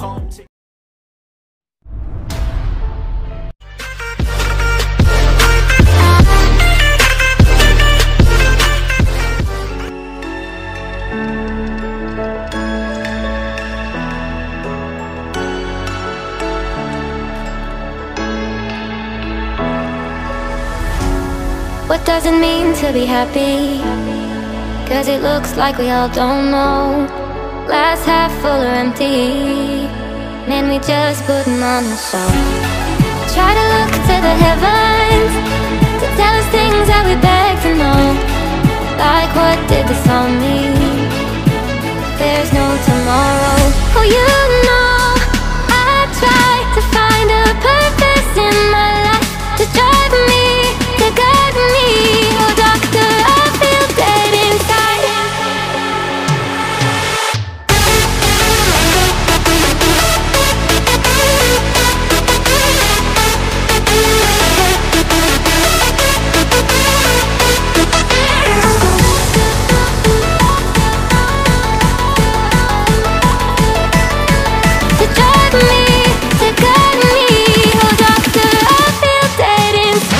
home. What does it mean to be happy? Cause it looks like we all don't know. Glass half full or empty, man, we just putting on a show. Try to look to the heavens to tell us things that we beg to know. Like, what did this all mean? There's no tomorrow. Oh, you know, I try to find a purpose in my life to drive me, to guide me. Oh, doctor, I feel dead inside. To drive me, to guide me. Oh, doctor, I feel dead inside.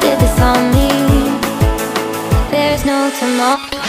Did this on me? There's no tomorrow.